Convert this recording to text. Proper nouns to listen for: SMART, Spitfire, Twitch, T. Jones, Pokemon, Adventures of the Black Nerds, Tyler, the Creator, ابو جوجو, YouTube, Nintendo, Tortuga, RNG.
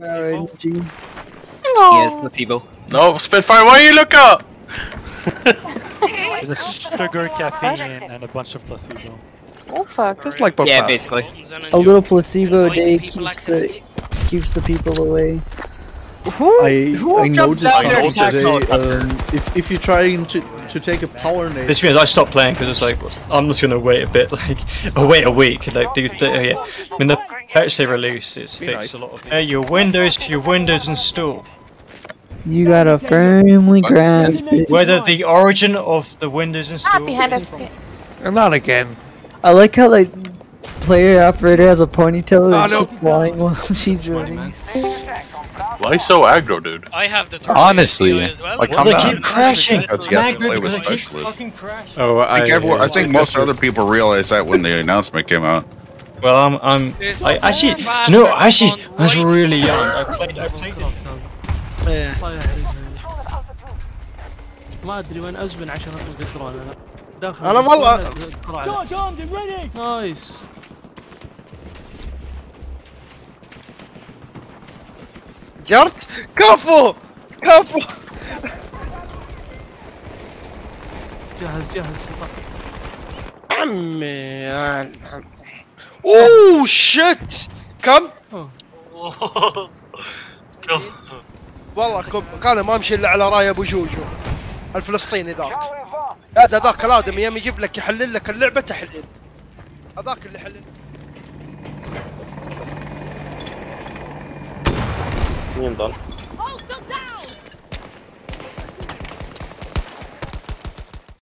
RNG. No. Yes, placebo. No, Spitfire, why you look up? There's sugar, caffeine, and a bunch of placebo. Oh fuck. Just like Bob. Yeah, basically. A little placebo day keeps the people away. Who noticed something today, if you're trying to take a power nap... This means I stopped playing because it's like, I'm just gonna wait a bit, like, wait a week, like, yeah. When the patch they released, it's fixed a lot of... your windows installed. You gotta firmly grasp it. Whether the origin of the windows installed is from... Not again. I like how, like, player operator has a ponytail that's just flying while she's running. Why so aggro, dude? I have the honestly, as well. Like, because I keep crashing. Oh, I think most other people realized that when the announcement came out. Well, actually, I was really young. I played it. ما أدري وين أزمن عشان أطلق الدرون أنا. أنا والله. Charge armed and ready. Nice. Yard? Careful! Careful! جاهز. Oh shit! Come! والله كان ما امشي الا على راي ابو جوجو الفلسطيني ذاك. هذاك الادمي يوم يجيب لك يحلل لك اللعبة تحلل. هذاك اللي حلل. Done.